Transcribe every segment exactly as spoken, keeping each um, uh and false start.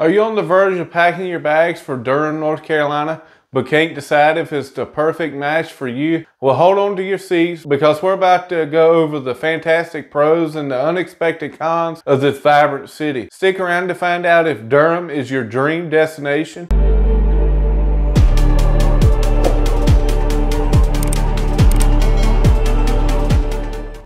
Are you on the verge of packing your bags for Durham, North Carolina, but can't decide if it's the perfect match for you? Well, hold on to your seats because we're about to go over the fantastic pros and the unexpected cons of this vibrant city. Stick around to find out if Durham is your dream destination.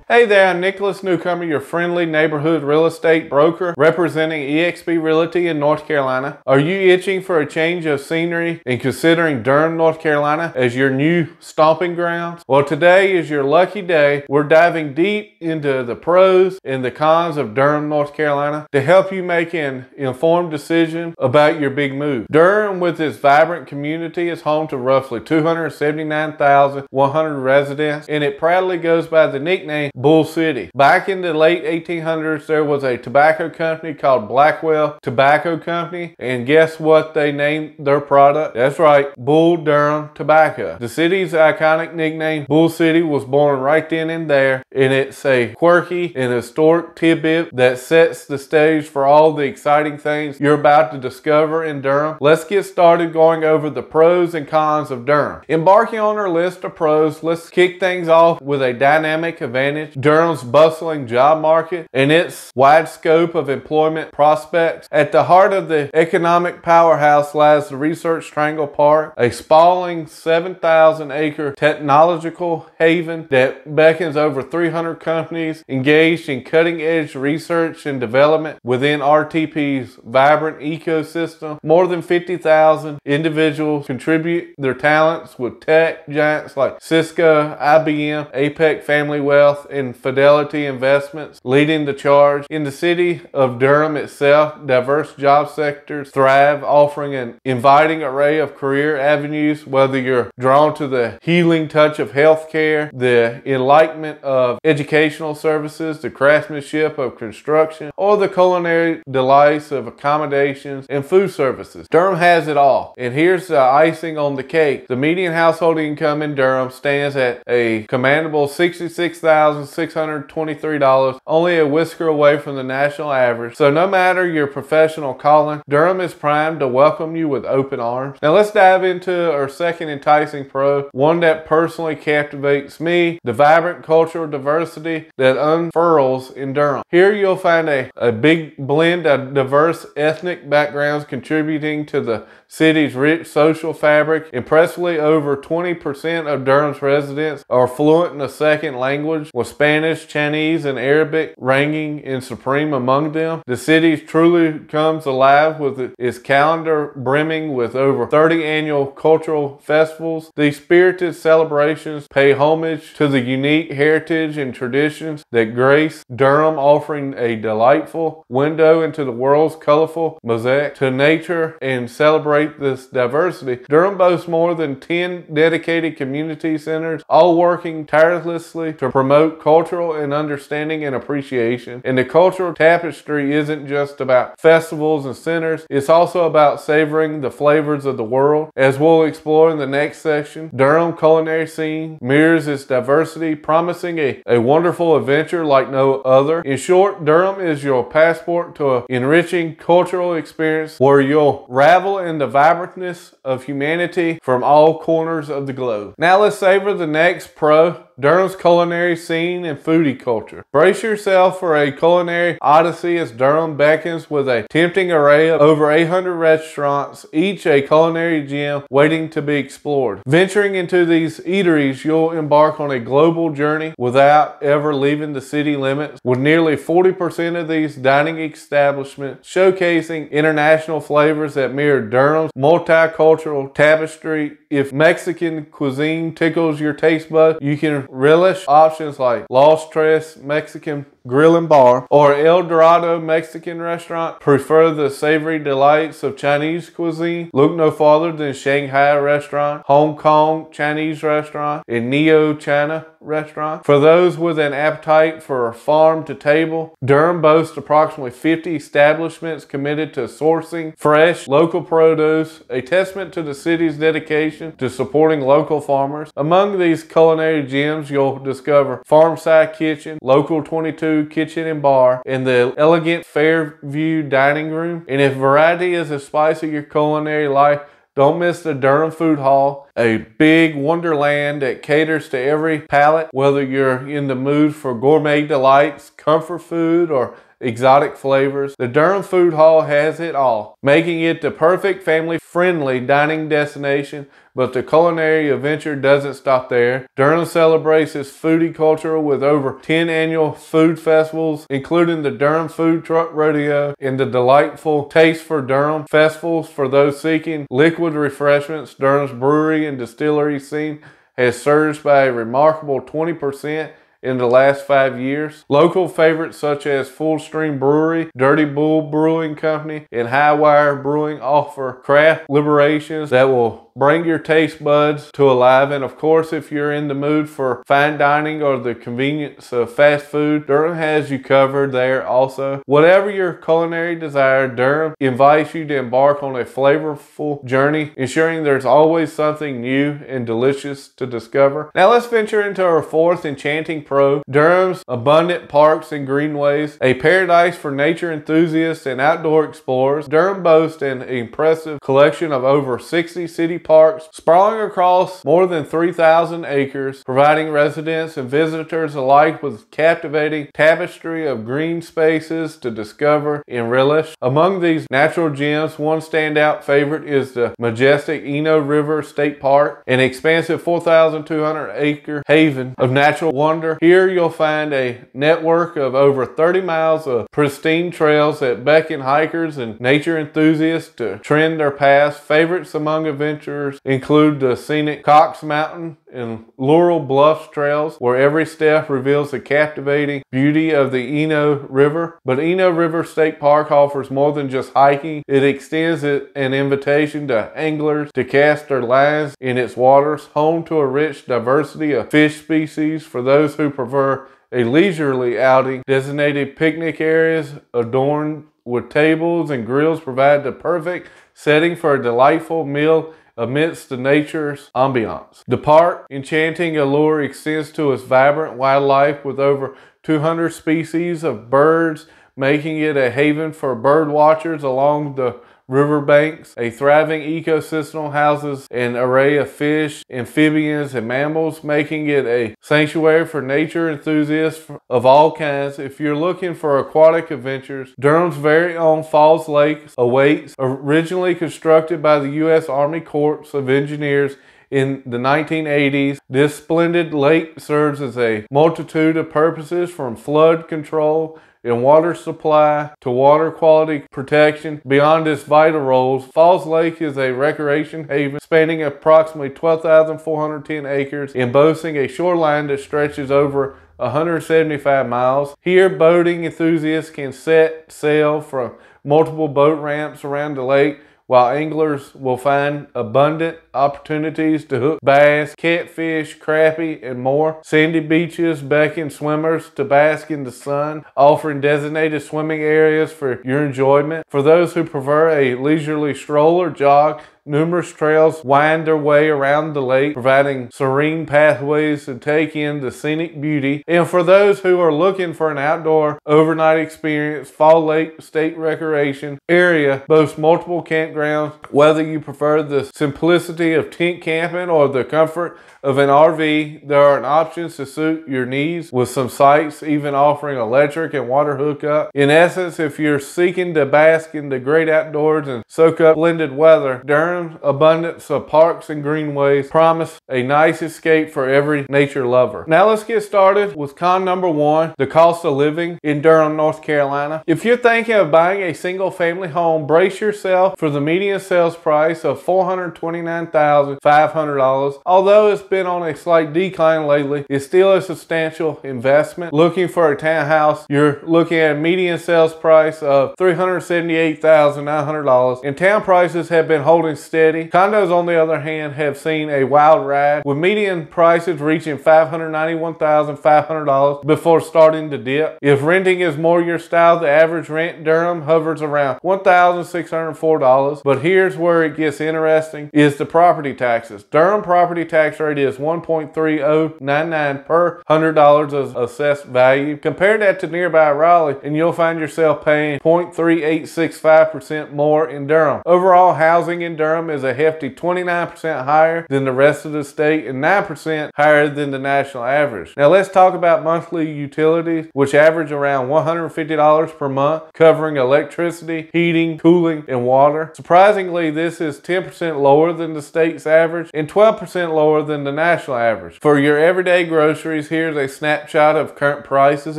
Hey there, I'm Nicholas Newcomer, your friendly neighborhood real estate broker representing E X P Realty in North Carolina. Are you itching for a change of scenery and considering Durham, North Carolina as your new stomping grounds? Well, today is your lucky day. We're diving deep into the pros and the cons of Durham, North Carolina to help you make an informed decision about your big move. Durham, with its vibrant community, is home to roughly two hundred seventy-nine thousand one hundred residents, and it proudly goes by the nickname Bull City. Back in the late eighteen hundreds, there was a tobacco company called Blackwell Tobacco Company, and guess what they named their product? That's right, Bull Durham Tobacco. The city's iconic nickname, Bull City, was born right then and there, and it's a quirky and historic tidbit that sets the stage for all the exciting things you're about to discover in Durham. Let's get started going over the pros and cons of Durham. Embarking on our list of pros, let's kick things off with a dynamic advantage: Durham's bustling job market and its wide scope of employment prospects. At the heart of the economic powerhouse lies the Research Triangle Park, a sprawling seven thousand acre technological haven that beckons over three hundred companies engaged in cutting-edge research and development within R T P's vibrant ecosystem. More than fifty thousand individuals contribute their talents, with tech giants like Cisco, I B M, APEC Family Wealth, and Fidelity Investments leading the charge. In the city of Durham itself, diverse job sectors thrive, offering an inviting array of career avenues. Whether you're drawn to the healing touch of healthcare, the enlightenment of educational services, the craftsmanship of construction, or the culinary delights of accommodations and food services, Durham has it all. And here's the icing on the cake: the median household income in Durham stands at a commandable sixty-six thousand six hundred twenty-three dollars, only a whisker away from the national average. So no matter your professional calling, Durham is primed to welcome you with open arms. Now let's dive into our second enticing pro, one that personally captivates me: the vibrant cultural diversity that unfurls in Durham. Here you'll find a, a big blend of diverse ethnic backgrounds contributing to the city's rich social fabric. Impressively, over twenty percent of Durham's residents are fluent in a second language, with Spanish, Chinese, and Arabic ranking in supreme among them. The city truly comes alive with its calendar brimming with over thirty annual cultural festivals. These spirited celebrations pay homage to the unique heritage and traditions that grace Durham, offering a delightful window into the world's colorful mosaic. To nature and celebrate this diversity, Durham boasts more than ten dedicated community centers, all working tirelessly to promote cultural and understanding and appreciation. And the cultural tapestry isn't just about festivals and centers, it's also about savoring the flavors of the world. As we'll explore in the next section, Durham culinary scene mirrors its diversity, promising a, a wonderful adventure like no other. In short, Durham is your passport to an enriching cultural experience where you'll revel in the vibrantness of humanity from all corners of the globe. Now let's savor the next pro: Durham's culinary scene and foodie culture. Brace yourself for a culinary odyssey as Durham beckons with a tempting array of over eight hundred restaurants, each a culinary gem waiting to be explored. Venturing into these eateries, you'll embark on a global journey without ever leaving the city limits, with nearly forty percent of these dining establishments showcasing international flavors that mirror Durham's multicultural tapestry. If Mexican cuisine tickles your taste bud, you can relish options like Los Tres Mexican Grill and Bar or El Dorado Mexican Restaurant. Prefer the savory delights of Chinese cuisine? Look no farther than Shanghai Restaurant, Hong Kong Chinese Restaurant, and Neo China Restaurant. For those with an appetite for farm to table, Durham boasts approximately fifty establishments committed to sourcing fresh local produce, a testament to the city's dedication to supporting local farmers. Among these culinary gems, you'll discover Farmside Kitchen, Local twenty-two food, kitchen and bar, and the elegant Fairview dining room. And if variety is the spice of your culinary life, don't miss the Durham Food Hall, a big wonderland that caters to every palate, whether you're in the mood for gourmet delights, comfort food, or exotic flavors. The Durham Food Hall has it all, making it the perfect family-friendly dining destination. But the culinary adventure doesn't stop there. Durham celebrates its foodie culture with over ten annual food festivals, including the Durham Food Truck Rodeo and the delightful Taste for Durham festivals for those seeking liquid refreshments. Durham's brewery and distillery scene has surged by a remarkable twenty percent in the last five years. Local favorites such as Full Stream Brewery, Dirty Bull Brewing Company, and Highwire Brewing offer craft liberations that will bring your taste buds to alive. And of course, if you're in the mood for fine dining or the convenience of fast food, Durham has you covered there also. Whatever your culinary desire, Durham invites you to embark on a flavorful journey, ensuring there's always something new and delicious to discover. Now let's venture into our fourth enchanting pro, Durham's abundant parks and greenways, a paradise for nature enthusiasts and outdoor explorers. Durham boasts an impressive collection of over sixty city parks sprawling across more than three thousand acres, providing residents and visitors alike with captivating tapestry of green spaces to discover and relish. Among these natural gems, one standout favorite is the majestic Eno River State Park, an expansive four thousand two hundred acre haven of natural wonder. Here you'll find a network of over thirty miles of pristine trails that beckon hikers and nature enthusiasts to trend their paths. Favorites among adventurers include the scenic Cox Mountain and Laurel Bluffs trails, where every step reveals the captivating beauty of the Eno River. But Eno River State Park offers more than just hiking. It extends it an invitation to anglers to cast their lines in its waters, home to a rich diversity of fish species. For those who prefer a leisurely outing, designated picnic areas adorned with tables and grills provide the perfect setting for a delightful meal amidst the nature's ambiance. The park enchanting allure extends to its vibrant wildlife, with over two hundred species of birds, making it a haven for bird watchers along the riverbanks. A thriving ecosystem houses an array of fish, amphibians, and mammals, making it a sanctuary for nature enthusiasts of all kinds. If you're looking for aquatic adventures, Durham's very own Falls Lake awaits. Originally constructed by the U S Army Corps of Engineers in the nineteen eighties, this splendid lake serves as a multitude of purposes, from flood control in water supply to water quality protection. Beyond its vital roles, Falls Lake is a recreation haven spanning approximately twelve thousand four hundred ten acres and boasting a shoreline that stretches over one hundred seventy-five miles. Here, boating enthusiasts can set sail from multiple boat ramps around the lake, while anglers will find abundant opportunities to hook bass, catfish, crappie, and more. Sandy beaches beckon swimmers to bask in the sun, offering designated swimming areas for your enjoyment. For those who prefer a leisurely stroll or jog, numerous trails wind their way around the lake, providing serene pathways to take in the scenic beauty. And for those who are looking for an outdoor overnight experience, Fall Lake State Recreation Area boasts multiple campgrounds. Whether you prefer the simplicity of tent camping or the comfort of an R V, there are options to suit your needs, with some sites even offering electric and water hookup. In essence, if you're seeking to bask in the great outdoors and soak up blended weather, Durham's abundance of parks and greenways promise a nice escape for every nature lover. Now let's get started with con number one, the cost of living in Durham, North Carolina. If you're thinking of buying a single family home, brace yourself for the median sales price of four hundred twenty-nine thousand five hundred dollars. Although it's been on a slight decline lately, it's still a substantial investment. Looking for a townhouse, you're looking at a median sales price of three hundred seventy-eight thousand nine hundred dollars, and town prices have been holding steady. Condos, on the other hand, have seen a wild ride, with median prices reaching five hundred ninety-one thousand five hundred dollars before starting to dip. If renting is more your style, the average rent Durham hovers around one thousand six hundred four dollars. But here's where it gets interesting, is the property taxes. Durham property tax rate is one point three oh nine nine per one hundred dollars of assessed value. Compare that to nearby Raleigh and you'll find yourself paying zero point three eight six five percent more in Durham. Overall, housing in Durham is a hefty twenty-nine percent higher than the rest of the state and nine percent higher than the national average. Now let's talk about monthly utilities, which average around one hundred fifty dollars per month, covering electricity, heating, cooling, and water. Surprisingly, this is ten percent lower than the state's average and twelve percent lower than the national average. For your everyday groceries, here's a snapshot of current prices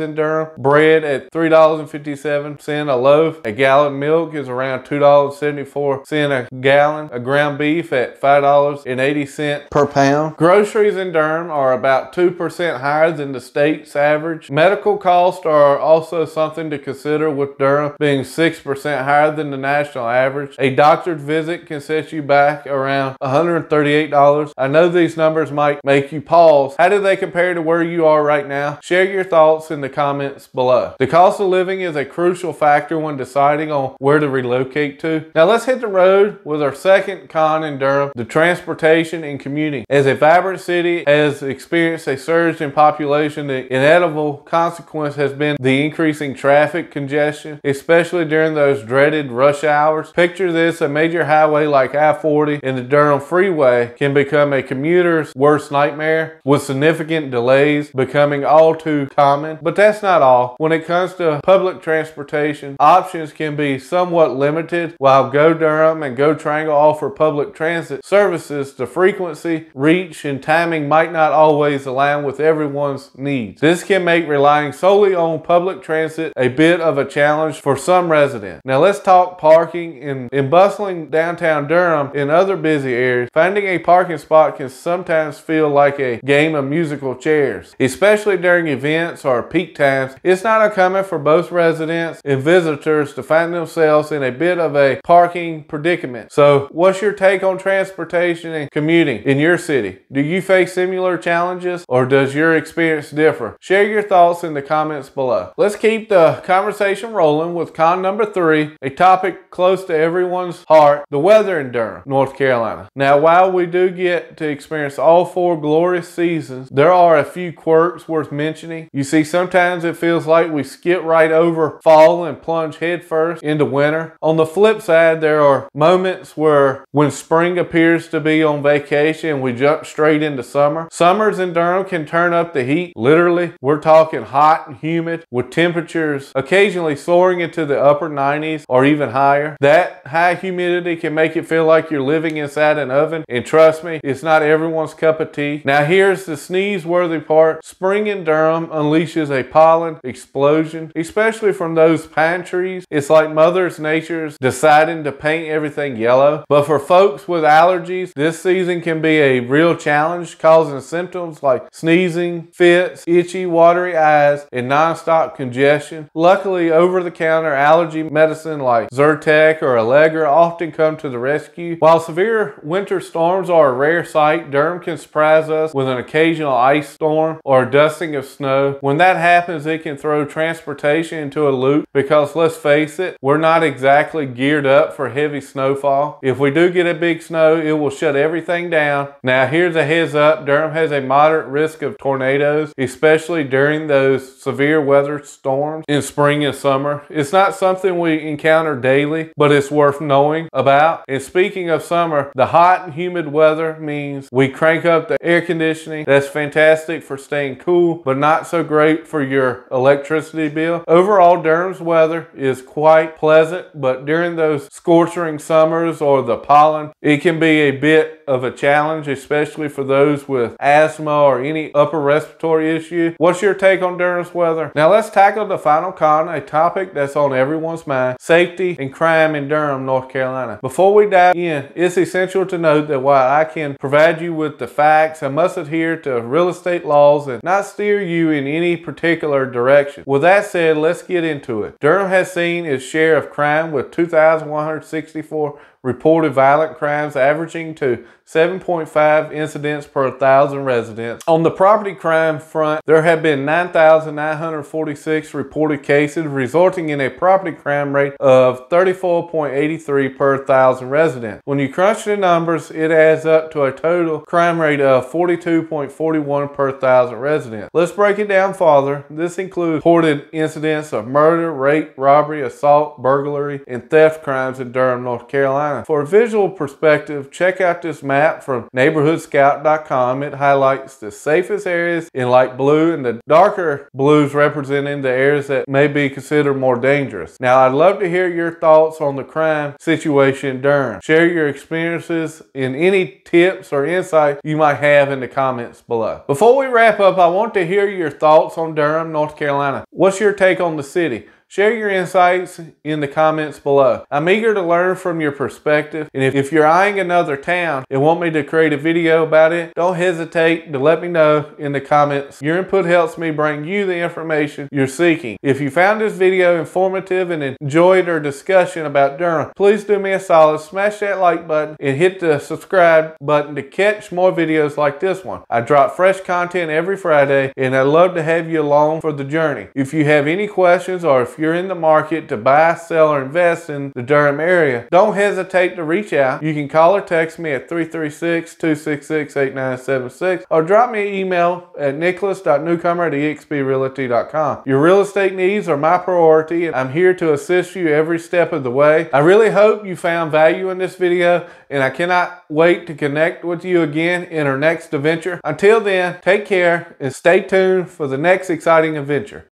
in Durham. Bread at three dollars and fifty-seven cents a loaf. A gallon milk is around two dollars and seventy-four cents a gallon. A ground beef at five dollars and eighty cents per pound. Groceries in Durham are about two percent higher than the state's average. Medical costs are also something to consider, with Durham being six percent higher than the national average. A doctor's visit can set you back around one hundred thirty-eight dollars. I know these numbers might make you pause. How do they compare to where you are right now? Share your thoughts in the comments below. The cost of living is a crucial factor when deciding on where to relocate to. Now let's hit the road with our second con in Durham, the transportation and commuting. As a vibrant city has experienced a surge in population, the inevitable consequence has been the increasing traffic congestion, especially during those dreaded rush hours. Picture this, a major highway like I forty and the Durham Freeway can become a commuter's worst nightmare, with significant delays becoming all too common. But that's not all. When it comes to public transportation, options can be somewhat limited. While Go Durham and Go Triangle offer public transit services, the frequency, reach, and timing might not always align with everyone's needs. This can make relying solely on public transit a bit of a challenge for some residents. Now let's talk parking. In, in bustling downtown Durham and other busy areas, finding a parking spot can sometimes feel like a game of musical chairs, especially during events or peak times. It's not uncommon for both residents and visitors to find themselves in a bit of a parking predicament. So what's your take on transportation and commuting in your city? Do you face similar challenges, or does your experience differ? Share your thoughts in the comments below. Let's keep the conversation rolling with con number three, a topic close to everyone's heart, the weather in Durham, North Carolina. Now, while we do get to experience all four glorious seasons, there are a few quirks worth mentioning. You see, sometimes it feels like we skip right over fall and plunge headfirst into winter. On the flip side, there are moments where when spring appears to be on vacation, we jump straight into summer. Summers in Durham can turn up the heat, literally. We're talking hot and humid, with temperatures occasionally soaring into the upper nineties or even higher. That high humidity can make it feel like you're living inside an oven, and trust me, it's not everyone's cup of tea. Now here's the sneeze-worthy part. Spring in Durham unleashes a pollen explosion, especially from those pine trees. It's like Mother Nature's deciding to paint everything yellow. But for folks with allergies, this season can be a real challenge, causing symptoms like sneezing, fits, itchy, watery eyes, and non-stop congestion. Luckily, over-the-counter allergy medicine like Zyrtec or Allegra often come to the rescue. While severe winter storms are a rare sight, Durham can surprise us with an occasional ice storm or a dusting of snow. When that happens, it can throw transportation into a loop, because let's face it, we're not exactly geared up for heavy snowfall. If we do get a big snow, it will shut everything down. Now here's a heads up, Durham has a moderate risk of tornadoes, especially during those severe weather storms in spring and summer. It's not something we encounter daily, but it's worth knowing about. And speaking of summer, the hot and humid weather means we crank up the air conditioning. That's fantastic for staying cool, but not so great for your electricity bill. Overall, Durham's weather is quite pleasant, but during those scorching summers or the pollen, it can be a bit of a challenge, especially for those with asthma or any upper respiratory issue. What's your take on Durham's weather? Now let's tackle the final con, a topic that's on everyone's mind, safety and crime in Durham, North Carolina. Before we dive in, it's essential to note that while I can provide you with the facts, I must adhere to real estate laws and not steer you in any particular direction. With that said, let's get into it. Durham has seen its share of crime, with two thousand one hundred sixty-four reported reported violent crimes averaging to seven point five incidents per one thousand residents. On the property crime front, there have been nine thousand nine hundred forty-six reported cases, resulting in a property crime rate of thirty-four point eight three per one thousand residents. When you crunch the numbers, it adds up to a total crime rate of forty-two point four one per one thousand residents. Let's break it down farther. This includes reported incidents of murder, rape, robbery, assault, burglary, and theft crimes in Durham, North Carolina. For a visual perspective, check out this map from neighborhood scout dot com. It highlights the safest areas in light blue and the darker blues representing the areas that may be considered more dangerous. Now, I'd love to hear your thoughts on the crime situation in Durham. Share your experiences and any tips or insight you might have in the comments below. Before we wrap up, I want to hear your thoughts on Durham, North Carolina. What's your take on the city? Share your insights in the comments below. I'm eager to learn from your perspective, and if, if you're eyeing another town and want me to create a video about it, don't hesitate to let me know in the comments. Your input helps me bring you the information you're seeking. If you found this video informative and enjoyed our discussion about Durham, please do me a solid, smash that like button and hit the subscribe button to catch more videos like this one. I drop fresh content every Friday, and I'd love to have you along for the journey. If you have any questions, or if If you're in the market to buy, sell, or invest in the Durham area, don't hesitate to reach out. You can call or text me at three three six, two six six, eight nine seven six or drop me an email at nicholas dot newcomer at E X P realty dot com. Your real estate needs are my priority, and I'm here to assist you every step of the way. I really hope you found value in this video, and I cannot wait to connect with you again in our next adventure. Until then, take care and stay tuned for the next exciting adventure.